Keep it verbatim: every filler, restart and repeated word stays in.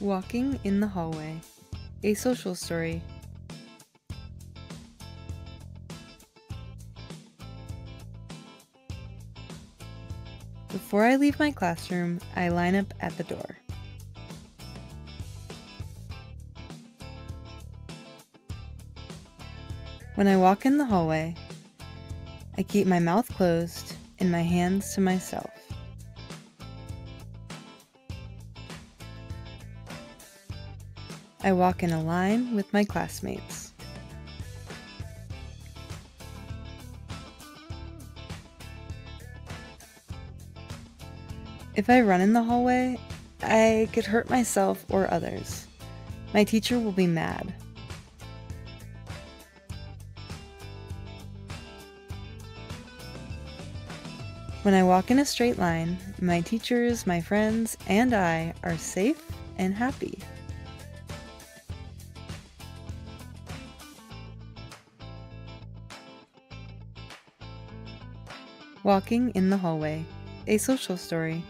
Walking in the Hallway, a social story. Before I leave my classroom, I line up at the door. When I walk in the hallway, I keep my mouth closed and my hands to myself. I walk in a line with my classmates. If I run in the hallway, I could hurt myself or others. My teacher will be mad. When I walk in a straight line, my teachers, my friends, and I are safe and happy. Walking in the Hallway, a social story.